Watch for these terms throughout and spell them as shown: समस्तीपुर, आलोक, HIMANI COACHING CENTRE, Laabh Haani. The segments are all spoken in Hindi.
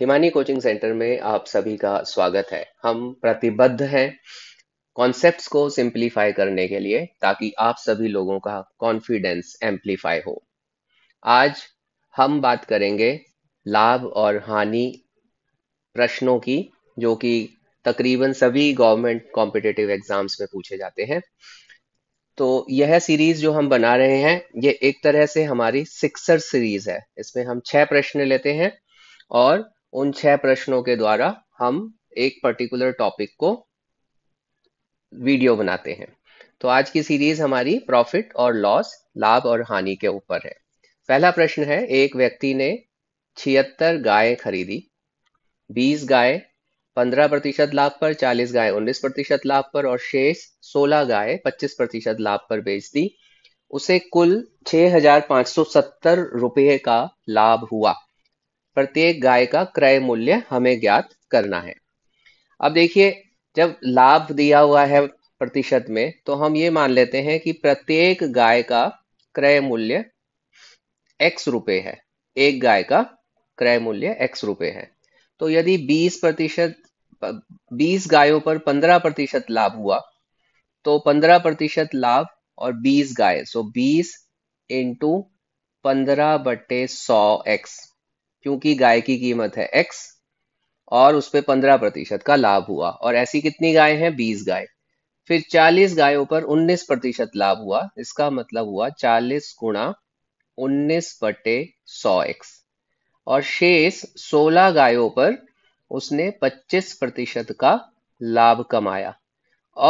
हिमानी कोचिंग सेंटर में आप सभी का स्वागत है। हम प्रतिबद्ध हैं कॉन्सेप्ट्स को सिंपलीफाई करने के लिए ताकि आप सभी लोगों का कॉन्फिडेंस एम्प्लीफाई हो। आज हम बात करेंगे लाभ और हानि प्रश्नों की, जो कि तकरीबन सभी गवर्नमेंट कॉम्पिटिटिव एग्जाम्स में पूछे जाते हैं। तो यह सीरीज जो हम बना रहे हैं ये एक तरह से हमारी सिक्सर सीरीज है। इसमें हम 6 प्रश्न लेते हैं और उन 6 प्रश्नों के द्वारा हम एक पर्टिकुलर टॉपिक को वीडियो बनाते हैं। तो आज की सीरीज हमारी प्रॉफिट और लॉस, लाभ और हानि के ऊपर है। पहला प्रश्न है, एक व्यक्ति ने 76 गाय खरीदी, 20 गाय 15% लाभ पर, 40 गाय 19% लाभ पर और शेष 16 गाय 25% लाभ पर बेच दी। उसे कुल 6,570 रुपये का लाभ हुआ। प्रत्येक गाय का क्रय मूल्य हमें ज्ञात करना है। अब देखिए, जब लाभ दिया हुआ है प्रतिशत में, तो हम ये मान लेते हैं कि प्रत्येक गाय का क्रय मूल्य x रुपए है। एक गाय का क्रय मूल्य x रुपए है। तो यदि 20 गायों पर 15% लाभ हुआ तो 15% लाभ और 20 गाय, सो 20 इंटू 15/100x, क्योंकि गाय की कीमत है x और उस पे 15% का लाभ हुआ। और ऐसी कितनी गाय हैं? 20 गाय। फिर 40 गायों पर 19% लाभ हुआ, इसका मतलब हुआ 40 × 19/100x। और शेष 16 गायों पर उसने 25% का लाभ कमाया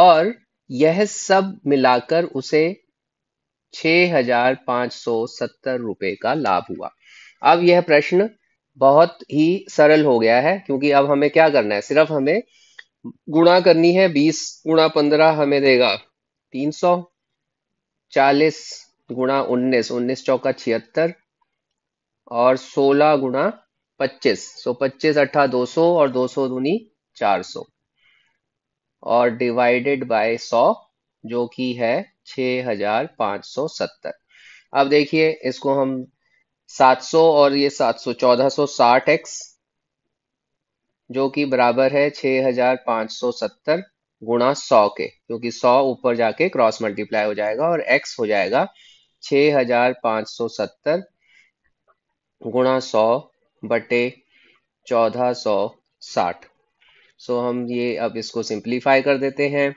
और यह सब मिलाकर उसे 6,570 रुपए का लाभ हुआ। अब यह प्रश्न बहुत ही सरल हो गया है, क्योंकि अब हमें क्या करना है, सिर्फ हमें गुणा करनी है। 20 × 15 हमें देगा 300, 40 × 19, 19 चौका 76 और 16 × 25, सो 25 अट्ठा 200 और 200 दूनी 400 और डिवाइडेड बाय 100, जो कि है 6,570। अब देखिए, इसको हम 700 और ये 700, 1460x, जो कि बराबर है 6,570 × 100 के, क्योंकि 100 ऊपर जाके क्रॉस मल्टीप्लाई हो जाएगा और x हो जाएगा 6,570 × 100/1460। सो हम ये अब इसको सिंप्लीफाई कर देते हैं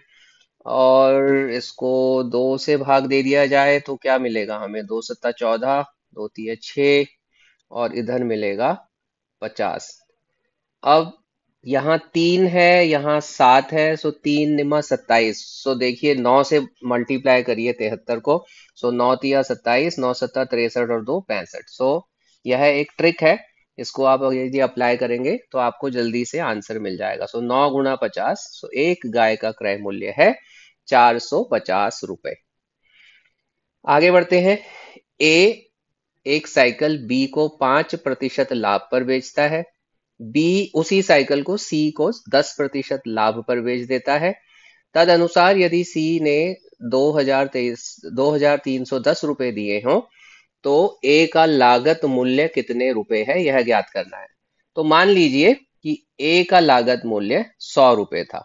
और इसको 2 से भाग दे दिया जाए तो क्या मिलेगा हमें? 2 सत्ता 14, 2 3 6 और इधर मिलेगा 50। अब यहाँ 3 है, यहाँ 7 है, सो 3 × 27। सो देखिए, 9 से मल्टीप्लाई करिए 73 को, सो 9 × 27, 9 × 7 = 63 और 2 × 65। सो यह एक ट्रिक है, इसको आप यदि अप्लाई करेंगे तो आपको जल्दी से आंसर मिल जाएगा। सो 9 × 50, सो एक गाय का क्रय मूल्य है 450 रुपए। आगे बढ़ते हैं। ए एक साइकिल बी को 5% लाभ पर बेचता है, बी उसी साइकिल को सी को 10% लाभ पर बेच देता है। तद अनुसार यदि सी ने 2,310 रुपए दिए हों तो ए का लागत मूल्य कितने रुपए है, यह ज्ञात करना है। तो मान लीजिए कि ए का लागत मूल्य 100 रुपए था।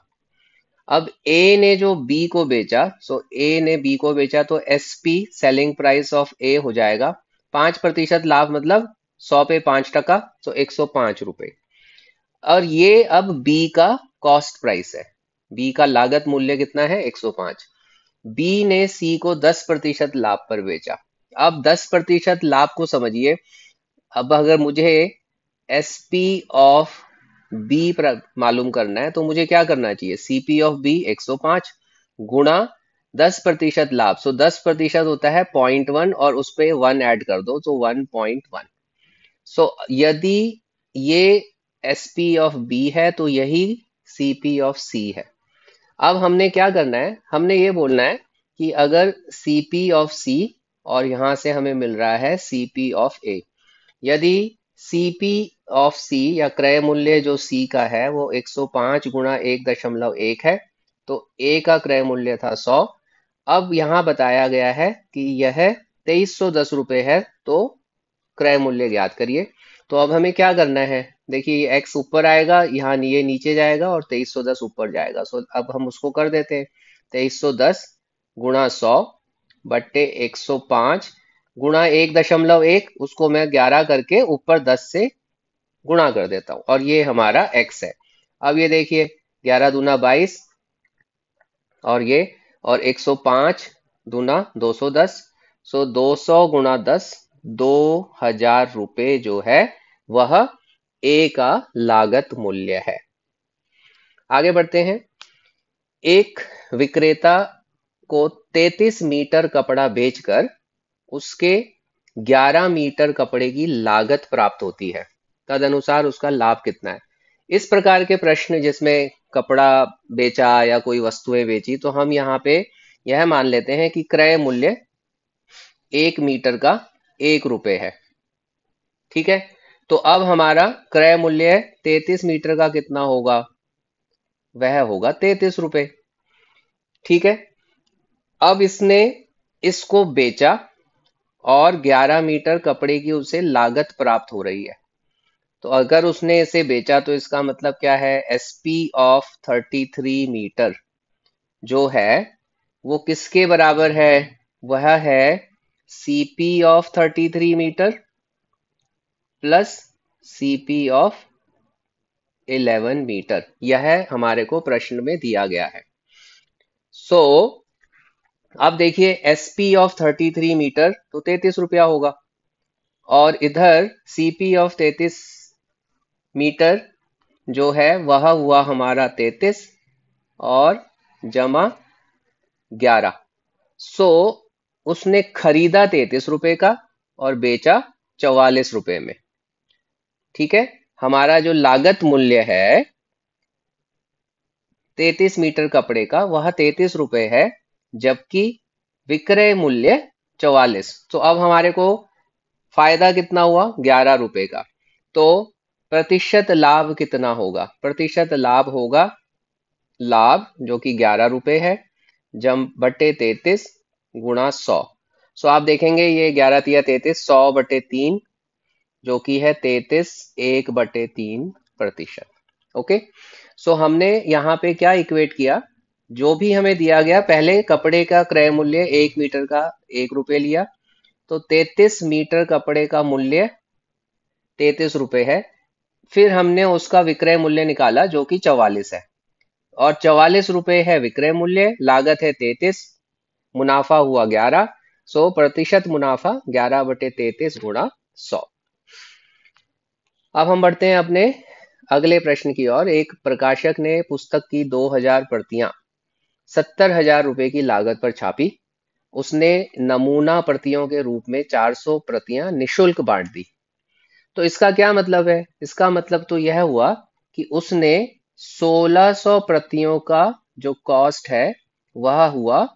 अब ए ने जो बी को बेचा, सो ए ने बी को बेचा तो SP, selling price of A, हो जाएगा 5% लाभ, मतलब 100 पे 5 टका, तो 105 रुपए। और ये अब बी का कॉस्ट प्राइस है, बी का लागत मूल्य कितना है? 105। बी ने सी को 10% लाभ पर बेचा। अब 10% लाभ को समझिए। अब अगर मुझे एसपी ऑफ बी मालूम करना है तो मुझे क्या करना चाहिए? सीपी ऑफ बी 105 × 10% लाभ, सो 10% होता है 0.1 और उस पे 1 ऐड कर दो तो 1.1। सो यदि ये एसपी ऑफ बी है तो यही सीपी ऑफ सी है। अब हमने क्या करना है, हमने ये बोलना है कि अगर सीपी ऑफ सी और यहाँ से हमें मिल रहा है सीपी ऑफ ए, यदि सीपी ऑफ सी या क्रय मूल्य जो सी का है वो 105 × 1.1 है, तो ए का क्रय मूल्य था 100। अब यहाँ बताया गया है कि यह 2,310 रुपए है, तो क्रय मूल्य ज्ञात करिए। तो अब हमें क्या करना है, देखिए एक्स ऊपर आएगा, यहाँ ये नीचे जाएगा और 2310 ऊपर जाएगा। सो अब हम उसको कर देते हैं 2310 गुणा 100 बट्टे 105 गुणा 1.1, उसको मैं 11 करके ऊपर 10 से गुणा कर देता हूँ और ये हमारा एक्स है। अब ये देखिए 11 दूना 22 और ये और 105 दूना 210, सो 200 गुणा 10 2000 रुपये जो है वह ए का लागत मूल्य है। आगे बढ़ते हैं। एक विक्रेता को 33 मीटर कपड़ा बेचकर उसके 11 मीटर कपड़े की लागत प्राप्त होती है, तदनुसार उसका लाभ कितना है। इस प्रकार के प्रश्न जिसमें कपड़ा बेचा या कोई वस्तुएं बेची, तो हम यहाँ पे यह मान लेते हैं कि क्रय मूल्य 1 मीटर का 1 रुपये है। ठीक है, तो अब हमारा क्रय मूल्य 33 मीटर का कितना होगा, वह होगा 33 रुपये। ठीक है, अब इसने इसको बेचा और 11 मीटर कपड़े की उसे लागत प्राप्त हो रही है, तो अगर उसने इसे बेचा तो इसका मतलब क्या है, एसपी ऑफ 33 मीटर जो है वो किसके बराबर है, वह है CP of 33 metre plus CP of 11 metre. यह हमारे को प्रश्न में दिया गया है। सो अब देखिए एसपी ऑफ 33 मीटर तो 33 रुपया होगा और इधर सीपी ऑफ 33 मीटर जो है वह हुआ हमारा 33 और जमा 11। सो उसने खरीदा 33 रुपये का और बेचा 44 रुपये में। ठीक है, हमारा जो लागत मूल्य है 33 मीटर कपड़े का वह 33 रुपये है, जबकि विक्रय मूल्य 44। तो अब हमारे को फायदा कितना हुआ, 11 रुपये का। तो प्रतिशत लाभ कितना होगा, प्रतिशत लाभ होगा लाभ जो कि 11 रुपये है जम बटे 33 गुणा 100। सो आप देखेंगे ये 11 तिया 33, 100 बटे 3 जो कि है 33, 1/3%। ओके, सो हमने यहाँ पे क्या इक्वेट किया, जो भी हमें दिया गया, पहले कपड़े का क्रय मूल्य 1 मीटर का 1 रुपये लिया, तो 33 मीटर कपड़े का मूल्य 33 रुपये है। फिर हमने उसका विक्रय मूल्य निकाला जो कि 44 है और 44 रुपये है विक्रय मूल्य, लागत है 33, मुनाफा हुआ 11। सो प्रतिशत मुनाफा 11/33 गुणा 100। अब हम बढ़ते हैं अपने अगले प्रश्न की ओर। एक प्रकाशक ने पुस्तक की 2000 प्रतियां 70,000 रुपये की लागत पर छापी। उसने नमूना प्रतियों के रूप में 400 प्रतियां निशुल्क बांट दी। तो इसका क्या मतलब है, इसका मतलब तो यह हुआ कि उसने 1600 प्रतियों का जो कॉस्ट है वह हुआ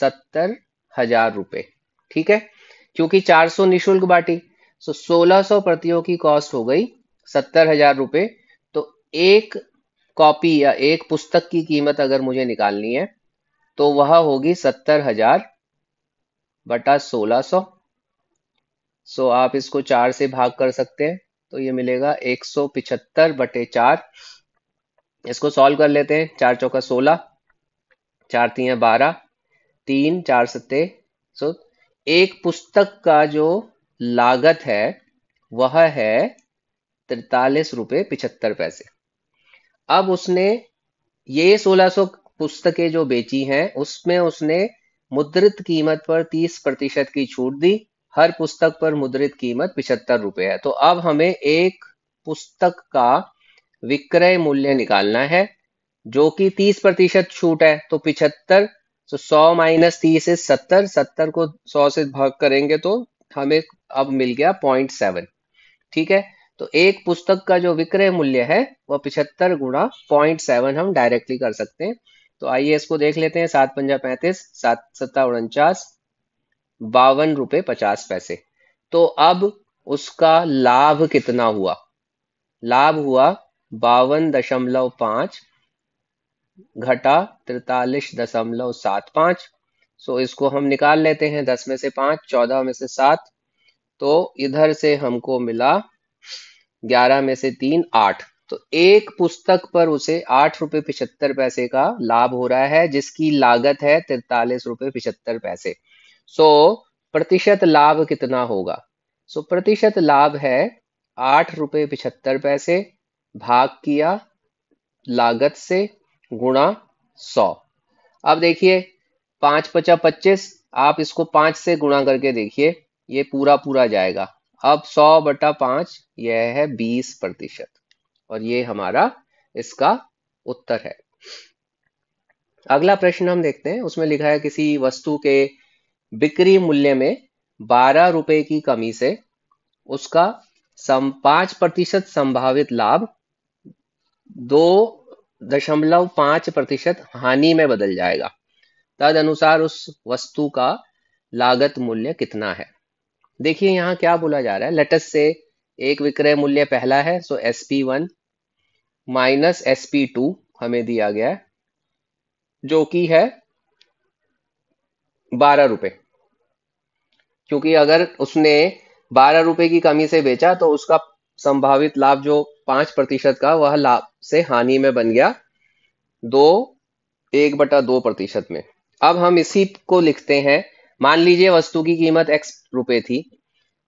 70,000 रुपये। ठीक है, क्योंकि 400 निशुल्क बांटी, सो 1600 प्रतियों की कॉस्ट हो गई 70,000 रुपये। तो एक कॉपी या एक पुस्तक की कीमत अगर मुझे निकालनी है तो वह होगी 70,000 बटा 1600। सो आप इसको 4 से भाग कर सकते हैं, तो ये मिलेगा 175 बटे 4। इसको सॉल्व कर लेते हैं। 4 चौका 16, 4 तिया 12, 3 4 सत्ते। सो एक पुस्तक का जो लागत है वह है 43 रुपये 75 पैसे। अब उसने ये 1600 पुस्तकें जो बेची हैं उसमें उसने मुद्रित कीमत पर 30% की छूट दी। हर पुस्तक पर मुद्रित कीमत 75 रुपये है। तो अब हमें एक पुस्तक का विक्रय मूल्य निकालना है जो कि 30% छूट है, तो 75। तो 100 माइनस 30 इज 70, 70 को 100 से भाग करेंगे तो हमें अब मिल गया 0.7। ठीक है, तो एक पुस्तक का जो विक्रय मूल्य है वह 75 गुणा 0.7 हम डायरेक्टली कर सकते हैं। तो आइए इसको देख लेते हैं। 7 पंजा 35, 7 सत्ता 49, 52 रुपये 50 पैसे। तो अब उसका लाभ कितना हुआ, लाभ हुआ 52.5 घटा 43.75। सो इसको हम निकाल लेते हैं 10 में से 5, 14 में से 7, तो इधर से हमको मिला 11 में से 3 8, तो एक पुस्तक पर उसे 8 रुपये 75 पैसे का लाभ हो रहा है, जिसकी लागत है 43 रुपये 75 पैसे। सो प्रतिशत लाभ कितना होगा? सो प्रतिशत लाभ है 8 रुपये 75 पैसे भाग किया लागत से गुणा 100। अब देखिए 5 × 25, आप इसको 5 से गुणा करके देखिए, ये पूरा पूरा जाएगा। अब 100 बटा 5, यह है 20%, और ये हमारा इसका उत्तर है। अगला प्रश्न हम देखते हैं, उसमें लिखा है किसी वस्तु के बिक्री मूल्य में 12 रुपए की कमी से उसका 5% संभावित लाभ 2.5% हानि में बदल जाएगा। तद अनुसार उस वस्तु का लागत मूल्य कितना है? देखिए यहाँ क्या बोला जा रहा है, लेट अस से एक विक्रय मूल्य पहला है, सो SP1 माइनस SP2 हमें दिया गया है, जो कि है 12 रुपए, क्योंकि अगर उसने 12 रुपए की कमी से बेचा तो उसका संभावित लाभ जो 5% का, वह लाभ से हानि में बन गया 1/2% में। अब हम इसी को लिखते हैं, मान लीजिए वस्तु की कीमत X रुपए थी,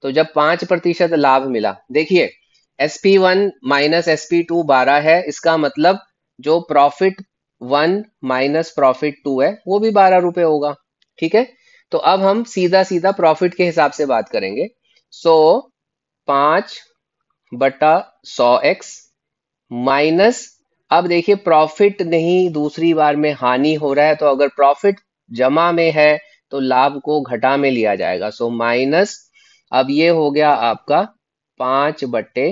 तो जब 5% लाभ मिला, देखिए SP1 माइनस SP2 12 है, इसका मतलब जो प्रॉफिट 1 माइनस प्रॉफिट 2 है वो भी 12 रुपए होगा। ठीक है, तो अब हम सीधा सीधा प्रॉफिट के हिसाब से बात करेंगे। सो 5 बटा 100x माइनस, अब देखिए प्रॉफिट नहीं दूसरी बार में हानि हो रहा है, तो अगर प्रॉफिट जमा में है तो लाभ को घटा में लिया जाएगा। सो माइनस, अब ये हो गया आपका 5 बटे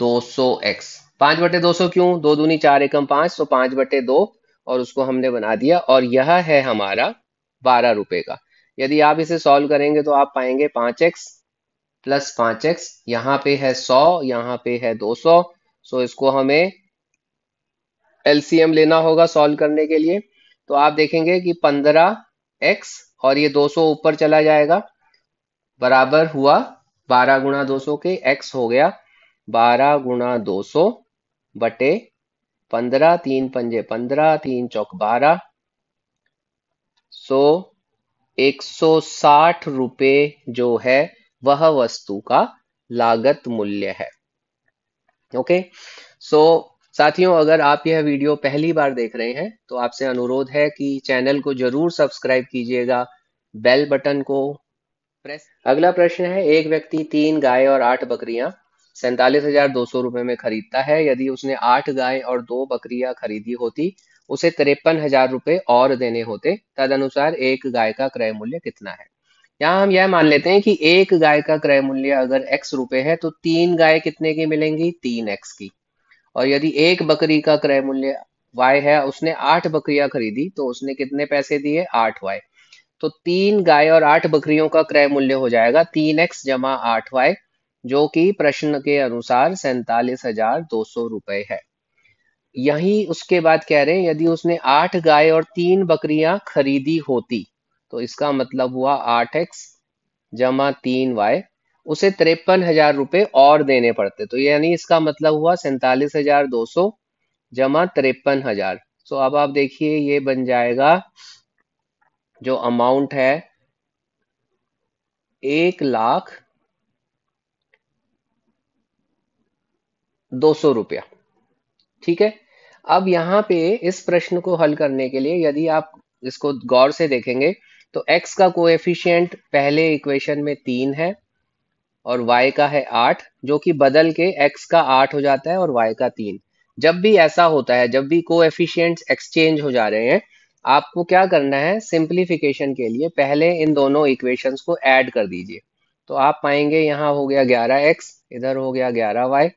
200x। 5 बटे 200 क्यों, 2 दूनी 4 एकम 5, सो 5 बटे 2, और उसको हमने बना दिया, और यह है हमारा 12 रुपए का। यदि आप इसे सॉल्व करेंगे तो आप पाएंगे 5x प्लस 5x, यहाँ पे है 100, यहाँ पे है 200, सो इसको हमें LCM लेना होगा सॉल्व करने के लिए। तो आप देखेंगे कि 15x और ये 200 ऊपर चला जाएगा, बराबर हुआ 12 गुणा 200 के, x हो गया 12 गुणा 200 बटे 15, 3 पंजे 15, 3 चौक 12, सो 160 रुपये जो है वह वस्तु का लागत मूल्य है। ओके, सो साथियों, अगर आप यह वीडियो पहली बार देख रहे हैं तो आपसे अनुरोध है कि चैनल को जरूर सब्सक्राइब कीजिएगा, बेल बटन को प्रेस। अगला प्रश्न है, एक व्यक्ति 3 गाय और 8 बकरियां 47,200 रुपए में खरीदता है। यदि उसने 8 गाय और 2 बकरियां खरीदी होती, उसे 53,000 रुपए और देने होते। तदनुसार एक गाय का क्रय मूल्य कितना है? यहाँ हम यह मान लेते हैं कि एक गाय का क्रय मूल्य अगर X रुपए है तो 3 गाय कितने की मिलेंगी, 3X की। और यदि एक बकरी का क्रय मूल्य Y है, उसने 8 बकरियां खरीदी तो उसने कितने पैसे दिए, 8Y। तो 3 गाय और 8 बकरियों का क्रय मूल्य हो जाएगा 3X जमा 8Y, जो कि प्रश्न के अनुसार 47,200 रुपए है। यही उसके बाद कह रहे हैं, यदि उसने 8 गाय और 3 बकरियां खरीदी होती तो इसका मतलब हुआ 8x जमा 3y, उसे 53,000 रुपए और देने पड़ते। तो यानी इसका मतलब हुआ 47,200 जमा 53,000। सो अब आप देखिए ये बन जाएगा, जो अमाउंट है 1,02,000 रुपया। ठीक है, अब यहाँ पे इस प्रश्न को हल करने के लिए यदि आप इसको गौर से देखेंगे तो x का कोएफिशिएंट पहले इक्वेशन में 3 है और y का है 8, जो कि बदल के x का 8 हो जाता है और y का 3। जब भी ऐसा होता है, जब भी कोएफिशिएंट्स एक्सचेंज हो जा रहे हैं, आपको क्या करना है, सिंप्लीफिकेशन के लिए पहले इन दोनों इक्वेशंस को ऐड कर दीजिए। तो आप पाएंगे यहाँ हो गया 11x, इधर हो गया 11y,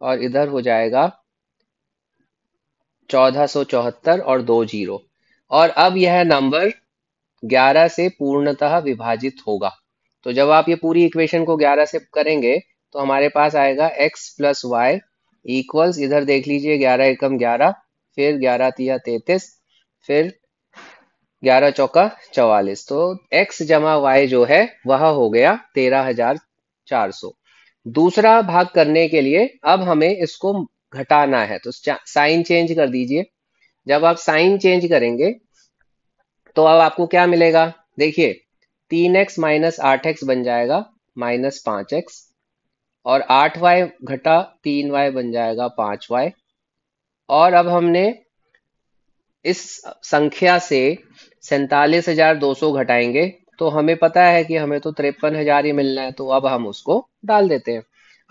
और इधर हो जाएगा 1474 और 2 जीरो। और अब यह नंबर 11 से पूर्णतः विभाजित होगा। तो जब आप ये पूरी इक्वेशन को 11 से करेंगे तो हमारे पास आएगा x प्लस y इक्वल्स, इधर देख लीजिए 11 एकम 11, फिर 11 तिया 33, फिर 11 चौका 44। तो x जमा y जो है वह हो गया 13,400। दूसरा भाग करने के लिए अब हमें इसको घटाना है, तो साइन चेंज कर दीजिए। जब आप साइन चेंज करेंगे तो अब आपको क्या मिलेगा, देखिए 3x माइनस 8x बन जाएगा माइनस 5x और 8y घटा 3y बन जाएगा 5y। और अब हमने इस संख्या से 47,200 घटाएंगे तो हमें पता है कि हमें तो 53,000 ही मिलना है, तो अब हम उसको डाल देते हैं।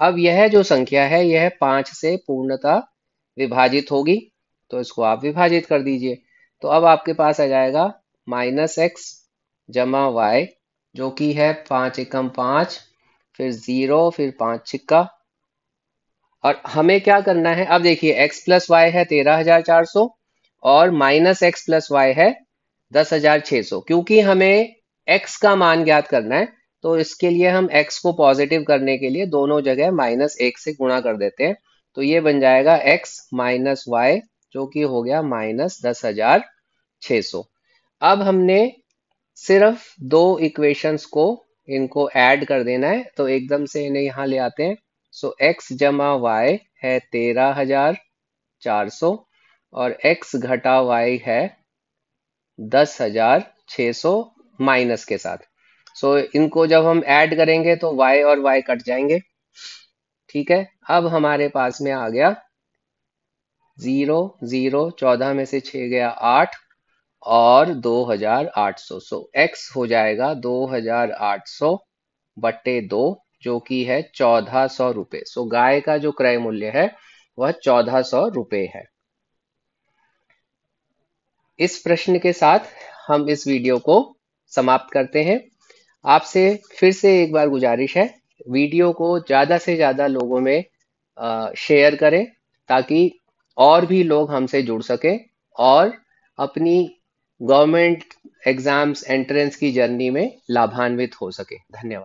अब यह जो संख्या है यह 5 से पूर्णतः विभाजित होगी, तो इसको आप विभाजित कर दीजिए। तो अब आपके पास आ जाएगा माइनस एक्स जमा वाई जो कि है 5 एकम 5 फिर 0 फिर 5 छिक्का। और हमें क्या करना है, अब देखिए एक्स प्लस वाई है 13,400 और माइनस एक्स प्लस वाई है 10,600। क्योंकि हमें एक्स का मान ज्ञात करना है तो इसके लिए हम एक्स को पॉजिटिव करने के लिए दोनों जगह -1 से गुणा कर देते हैं। तो ये बन जाएगा एक्स माइनस वाई जो कि हो गया माइनस 10,600। अब हमने सिर्फ दो इक्वेशंस को इनको ऐड कर देना है, तो एकदम से इन्हें यहाँ ले आते हैं। सो एक्स जमा वाई है 13,400 और एक्स घटा वाई है 10,600 माइनस के साथ। सो इनको जब हम ऐड करेंगे तो y और y कट जाएंगे, ठीक है। अब हमारे पास में आ गया 0 0, 14 में से 6 गया 8 और 2,800। सो x हो जाएगा 2,800 बटे 2 जो कि है 1,400 रुपये। सो गाय का जो क्रय मूल्य है वह 1,400 रुपये है। इस प्रश्न के साथ हम इस वीडियो को समाप्त करते हैं। आपसे फिर से एक बार गुजारिश है, वीडियो को ज़्यादा से ज़्यादा लोगों में शेयर करें ताकि और भी लोग हमसे जुड़ सकें और अपनी गवर्नमेंट एग्ज़ाम्स एंट्रेंस की जर्नी में लाभान्वित हो सके। धन्यवाद।